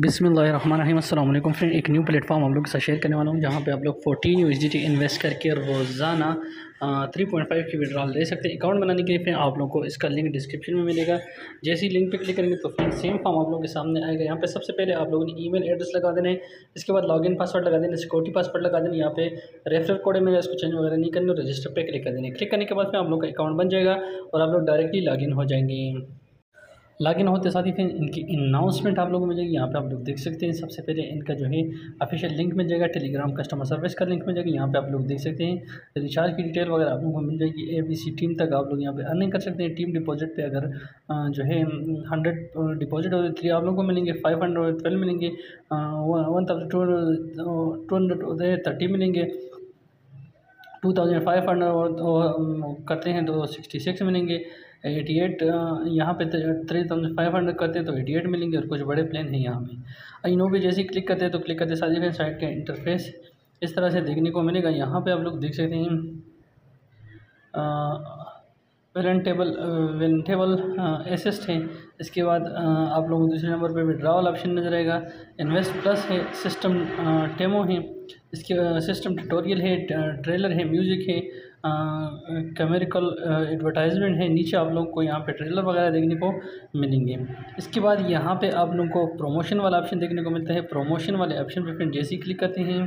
बिस्मिल्लाहिर्रहमानिर्रहीम। अस्सलाम वालेकुम फ्रेंड, एक न्यू प्लेटफॉर्म हम लोग के साथ शेयर करने वाला हूँ जहाँ पे आप लोग 14 USDT इन्वेस्ट करके रोज़ाना 3.5 की विड्रॉल ले सकते हैं। अकाउंट बनाने के लिए फ्रेंड आप लोग को इसका लिंक डिस्क्रिप्शन में मिलेगा। जैसे ही लिंक पे क्लिक करेंगे तो फ्रेंड सेम फॉर्म आप लोग के सामने आएगा। यहाँ पे सबसे पहले आप लोगों ने ईमेल एड्रेस लगा देना है, इसके बाद लॉगिन पासवर्ड लगा देना, सिक्योरिटी पासवर्ड लगा देना। यहाँ पे रेफर कोड मिलेगा, इसको चेंज वगैरह नहीं करना, रजिस्टर पर क्लिक कर देना। क्लिक करने के बाद आप लोग का अकाउंट बन जाएगा और आप लोग डायरेक्टली लॉगिन हो जाएंगे। लॉगिन होते साथ ही फिर इनकी अनाउंसमेंट आप लोगों को मिलेगी। यहाँ पे आप लोग देख सकते हैं, सबसे पहले इनका जो है ऑफिशियल लिंक मिल जाएगा, टेलीग्राम कस्टमर सर्विस का लिंक मिल जाएगा। यहाँ पे आप लोग देख सकते हैं रिचार्ज की डिटेल वगैरह आप लोगों को मिल जाएगी। ABC टीम तक आप लोग यहाँ पे अर्निंग कर सकते हैं। टीम डिपॉजिट पे अगर जो है 100 डिपॉजिट होते 3 आप लोग को मिलेंगे, 500 12 मिलेंगे, 1,230 मिलेंगे, 2,500 करते हैं तो 66 मिलेंगे, 88 यहाँ पे 3,500 करते हैं तो 88 मिलेंगे और कुछ बड़े प्लान हैं यहाँ पे। इनों पे जैसे ही क्लिक करते हैं तो क्लिक करते साथ ही साइट का इंटरफेस इस तरह से देखने को मिलेगा। यहाँ पे आप लोग देख सकते हैं वेलेंटेबल एसेस्ट है। इसके बाद आप लोगों को दूसरे नंबर पे विड्रॉल ऑप्शन नजर आएगा, इन्वेस्ट प्लस है, सिस्टम टेमो है, इसके सिस्टम ट्यूटोरियल है, ट्रेलर है, म्यूज़िक है, कमर्शियल एडवर्टाइजमेंट है। नीचे आप लोग को यहाँ पे ट्रेलर वगैरह देखने को मिलेंगे। इसके बाद यहाँ पे आप लोगों को प्रोमोशन वाला ऑप्शन देखने को मिलता है। प्रोमोशन वाले ऑप्शन पे फ्रेंड जैसे ही क्लिक करते हैं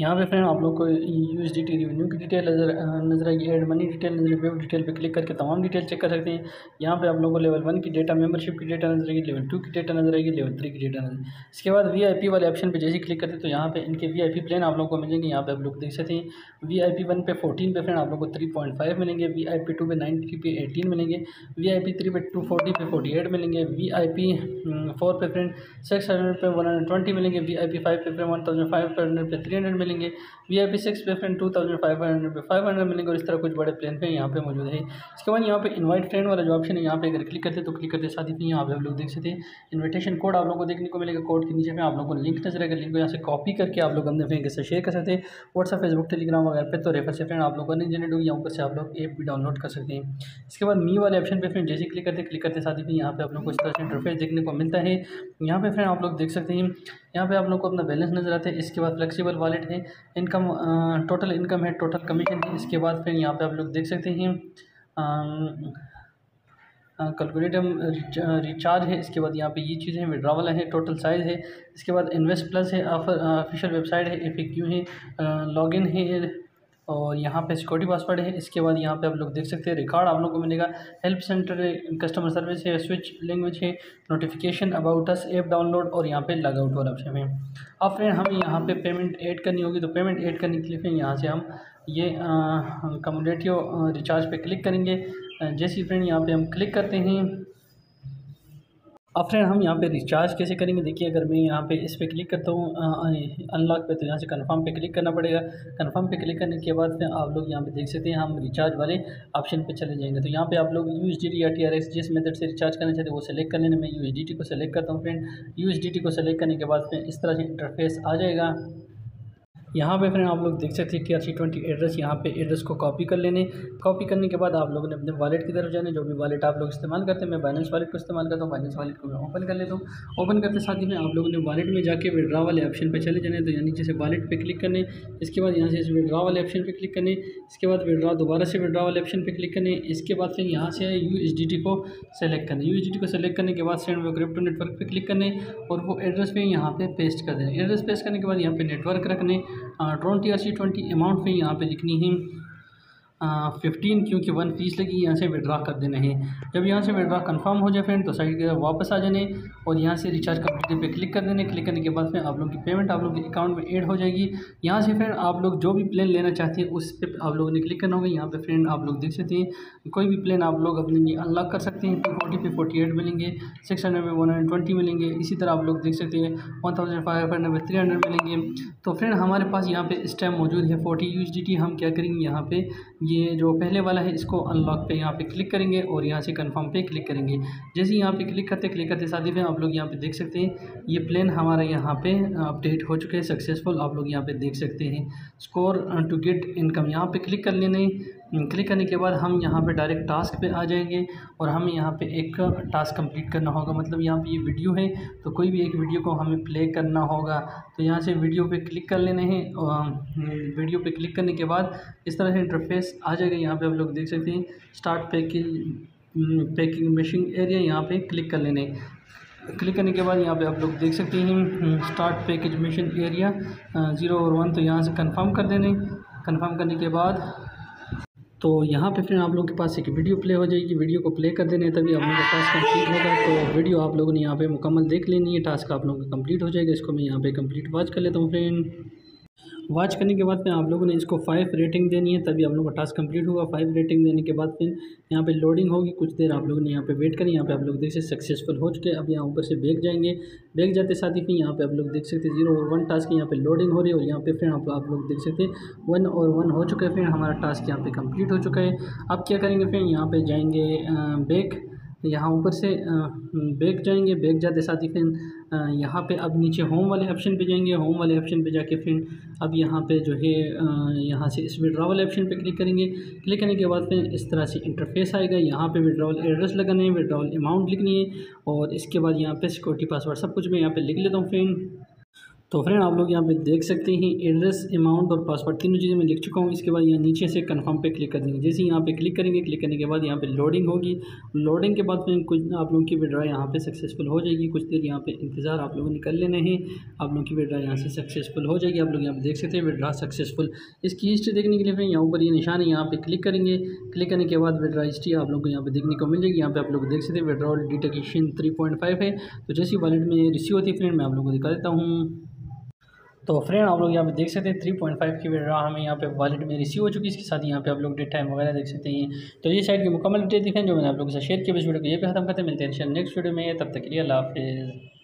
यहाँ पे फ्रेंड आप लोग को USDT रेवेन्यू की डिटेल नजर आएगी, एड मनी डिटेल नजर आएगी। वेब डिटेल पे क्लिक करके तमाम डिटेल चेक कर सकते हैं। यहाँ पे आप लोगों को लेवल 1 की डेटा, मेंबरशिप की डेटा नजर आएगी, लेवल 2 की डेटा नजर आएगी, लेवल 3 की डेटा नजर आएगी। इसके बाद VIP वाले ऑप्शन पे जैसे क्लिक करते हैं तो यहाँ पे इनके VIP प्लान आप लोगों को मिलेंगे। यहाँ पे आप लोग देख सकते हैं VIP 1 पे 14 पे फ्रेंड आप लोग को 3.5 मिलेंगे, VIP 2 पे 90 पे 18 मिलेंगे, VIP 3 पे 240 पे 48 मिलेंगे, VIP 4 पे फ्रेंड 600 पे 120 मिलेंगे, VIP 5 पे फ्रेंड 1,500 पे 300 मिलेंगे, VIP 6 पे फ्रेंड 2,500 पे 500 मिलेंगे और इस तरह कुछ बड़े प्लान पे यहाँ पे मौजूद है। इसके बाद यहाँ पे इनवाइट फ्रेंड वाला जो ऑप्शन है यहाँ पे अगर क्लिक करते तो क्लिक करते साथ ही यहाँ पे आप लोग देख सकते हैं इन्विटेशन कोड आप लोगों को देखने को मिलेगा। कोड के नीचे में आप लोगों को लिंक नजर आएगा, लिंक को यहाँ से कॉपी करके आप लोग अपने फ्रेंड से शेयर कर सकते हैं व्हाट्सएप, फेसबुक, टेलीग्राम वगैरह पे। तो रेफर से फ्रेंड आप लोग अर्निंग जनरेट होगी, यहाँ ऊपर से आप लोग ऐप भी डाउनलोड कर सकते हैं। इसके बाद मी वाले ऑप्शन पे फ्रेंड जैसे क्लिक करते साथ ही यहाँ पे आप लोग को इस तरह से इंटरफेस देखने को मिलता है। यहाँ पे फ्रेंड आप लोग देख सकते हैं यहाँ पे आप लोग को अपना बैलेंस नजर आता है। इसके बाद फ्लेक्सिबल वॉलेट है, इनकम टोटल इनकम है, टोटल कमीशन है। इसके बाद फिर यहाँ पे आप लोग देख सकते हैं कैलकुलेटम रिचार्ज है। इसके बाद यहाँ पे ये चीज़ें हैं, विड्रावल है, टोटल साइज है। इसके बाद इन्वेस्ट प्लस है, ऑफिशियल वेबसाइट है, FAQ है, लॉगिन है और यहाँ पे सिक्योरिटी पासवर्ड है। इसके बाद यहाँ पे आप लोग देख सकते हैं रिकॉर्ड आप लोगों को मिलेगा, हेल्प सेंटर है, कस्टमर सर्विस है, स्विच लैंग्वेज है, notification, about us, app download और यहाँ पे लॉग आउट वाला ऑप्शन है। अब फ्रेंड हमें यहाँ पे पेमेंट ऐड करनी होगी, तो पेमेंट ऐड करने के लिए फिर यहाँ से हम ये कम्युनिटिव रिचार्ज पे क्लिक करेंगे। जैसे फ्रेंड यहाँ पर हम क्लिक करते हैं, अब फ्रेंड हम यहाँ पे रिचार्ज कैसे करेंगे। देखिए अगर मैं यहाँ पे इस पे क्लिक करता हूँ अनलॉक पे तो यहाँ से कंफर्म पे क्लिक करना पड़ेगा। कंफर्म पे क्लिक करने के बाद फिर आप लोग यहाँ पे देख सकते हैं हम रिचार्ज वाले ऑप्शन पे चले जाएंगे। तो यहाँ पे आप लोग USDT या TRX जिस मेथड से रिचार्ज करना चाहते हैं वो सेलेक्ट कर लेना। मैं USDT को सेलेक्ट करता हूँ फ्रेंड। USDT को सेलेक्ट करने के बाद फिर इस तरह से इंटरफेस आ जाएगा। यहाँ पे फ्रेंड आप लोग देख सकते हैं TRC20 एड्रेस, यहाँ पे एड्रेस को कॉपी कर लेने। कॉपी करने के बाद आप लोगों ने अपने वॉलेट की तरफ जाने, जो भी वॉलेट आप लोग इस्तेमाल करते हैं। मैं Binance वॉलेट को इस्तेमाल करता हूँ, Binance वॉलेट को मैं ओपन कर लेता हूँ। ओपन करते साथ ही में आप लोगों ने वॉलेट में जाके विड्रॉ वाले ऑप्शन पर चले जाने, तो यहाँ नीचे से वॉलेट पर क्लिक करने, इसके बाद यहाँ से इस विड्रॉ वाले ऑप्शन पर क्लिक करने, इसके बाद विड्रॉ दोबारा से विड्रॉ वाले ऑप्शन पर क्लिक करने, इसके बाद फिर यहाँ से USDT को सेलेक्ट करना। USDT को सेलेक्ट करने के बाद सेंड वो क्रिप्टो नेटवर्क पर क्लिक करने और वो एड्रेस पर यहाँ पर पेस्ट कर देना। एड्रेस पेस्ट करने के बाद यहाँ पर नेटवर्क रखने, ड्रॉन TRC20 अमाउंट पे यहाँ पे लिखनी है 15 क्योंकि 1 फीस लगी। यहाँ से विड्रॉ कर देना है। जब यहाँ से विड्रॉ कंफर्म हो जाए फ्रेंड तो साइड के वापस आ जाने और यहाँ से रिचार्ज कंप्लीट पे क्लिक कर देने। क्लिक करने के बाद फिर आप लोग की पेमेंट आप लोग के अकाउंट में ऐड हो जाएगी। यहाँ से फ्रेंड आप लोग जो भी प्लान लेना चाहते हैं उस पर आप लोगों ने क्लिक करना होगा। यहाँ पर फ्रेंड आप लोग देख सकते हैं कोई भी प्लान आप लोग अपने लिए अनलॉक कर सकते हैं। 240 पे 48 मिलेंगे, 600 पे 120 मिलेंगे, इसी तरह आप लोग देख सकते हैं 1,500 पे 300 मिलेंगे। तो फ्रेंड हमारे पास यहाँ पे इस टाइम मौजूद है 40 USDT। हम क्या करेंगे यहाँ पे ये जो पहले वाला है इसको अनलॉक पे यहाँ पे क्लिक करेंगे और यहाँ से कंफर्म पे क्लिक करेंगे। जैसे यहाँ पे क्लिक करते साथ ही में आप लोग यहाँ पे देख सकते हैं ये प्लान हमारा यहाँ पे अपडेट हो चुके हैं सक्सेसफुल। आप लोग यहाँ पे देख सकते हैं स्कोर टू गेट इनकम, यहाँ पे क्लिक कर लेने क्लिक करने के बाद हम यहाँ पे डायरेक्ट टास्क पे आ जाएंगे और हमें यहाँ पे एक टास्क कंप्लीट करना होगा। मतलब यहाँ पे ये वीडियो है तो कोई भी एक वीडियो को हमें प्ले करना होगा। तो यहाँ से वीडियो पे क्लिक कर लेने हैं और वीडियो पे क्लिक करने के बाद इस तरह से इंटरफेस आ जाएगा। यहाँ पे आप लोग देख सकते हैं स्टार्ट पैकिंग मशीन एरिया, यहाँ पे क्लिक कर लेने। क्लिक करने के बाद यहाँ पे आप लोग देख सकते हैं स्टार्ट पैकेज मिशन एरिया 0 और 1, तो यहाँ से कंफर्म कर देने। कंफर्म करने के बाद तो यहाँ पे फिर आप लोग के पास एक वीडियो प्ले हो जाएगी। वीडियो को प्ले कर देने तभी आप लोगों का टास्क कंप्लीट होगा। तो वीडियो आप लोगों ने यहाँ पे मुकम्मल देख लेनी है, टास्क आप लोगों का कंप्लीट हो जाएगा। इसको मैं यहाँ पे कंप्लीट वॉच कर लेता हूँ। फ्रेंड वॉच करने के बाद फिर आप लोगों ने इसको 5 रेटिंग देनी है तभी आप लोगों का टास्क कंप्लीट होगा। 5 रेटिंग देने के बाद फिर यहाँ पे लोडिंग होगी। कुछ देर आप लोगों ने यहाँ पे वेट करें। यहाँ पे आप लोग देख सकते सक्सेसफुल हो चुके। अब यहाँ ऊपर से बैक जाएंगे। बैक जाते साथ ही फिर यहाँ पे आप लोग देख सकते 0 और 1 टास्क यहाँ पे लोडिंग हो रही है और यहाँ पे फिर आप लोग देख सकते 1 और 1 हो चुका है। फिर हमारा टास्क यहाँ पे कम्प्लीट हो चुका है। अब क्या करेंगे फिर यहाँ पर जाएंगे बैक, यहाँ ऊपर से बैक जाएंगे। बैक जाते साथ ही फिर यहाँ पे अब नीचे होम वाले ऑप्शन पे जाएंगे। होम वाले ऑप्शन पे जाके फिर अब यहाँ पे जो है यहाँ से इस विड्रॉ वाले ऑप्शन पे क्लिक करेंगे। क्लिक करने के बाद फिर इस तरह से इंटरफेस आएगा। यहाँ पे विड्रॉल एड्रेस लगाना है, विड्रॉल अमाउंट लिखनी है और इसके बाद यहाँ पे सिक्योरिटी पासवर्ड सब कुछ मैं यहाँ पर लिख लेता हूँ। फ्रेंड तो फ्रेंड आप लोग यहाँ पे देख सकते हैं एड्रेस, अमाउंट और पासवर्ड तीनों चीज़ें मैं लिख चुका हूँ। इसके बाद यहाँ नीचे से कंफर्म पे क्लिक कर देंगे। जैसे यहाँ पे क्लिक करेंगे, क्लिक करने के बाद यहाँ पे लोडिंग होगी। लोडिंग के बाद फिर कुछ आप लोगों की विड्रॉ यहाँ पे सक्सेसफुल हो जाएगी। कुछ देर यहाँ पे इंतज़ार आप लोगों ने कर लेना है। आप लोगों की विड्रॉ यहाँ से सक्सेसफुल हो जाएगी। आप लोग यहाँ पर देख सकते हैं विड्रॉ सक्सेसफुल। इसकी हिस्ट्री देखने के लिए फिर यहाँ ऊपर ये निशान है, यहाँ पर क्लिक करेंगे। क्लिक करने के बाद विड्रॉ हिस्ट्री आप लोग को यहाँ पर देखने को मिल जाएगी। यहाँ पर आप लोग देख सकते हैं विड्रॉ डिटेक्शन 3.5 है। तो जैसी वॉलेट में रिसीव होती है फ्रेंड मैं आप लोग को दिखा देता हूँ। तो फ्रेंड आप लोग यहाँ पे देख सकते हैं 3.5 की विड्रॉ हमें यहाँ पे वॉलेट में रिसीव हो चुकी है। इसके साथ यहाँ पे आप लोग डेट टाइम वगैरह देख सकते हैं। तो ये साइड की मुकम्मल डिटेल दिखाएँ जो मैंने आप लोगों के साथ शेयर किया। इस वीडियो को ये पे खत्म करते हैं। मिलते हैं नेक्स्ट वीडियो में, तब तक के लिए अल्लाह हाफिज़।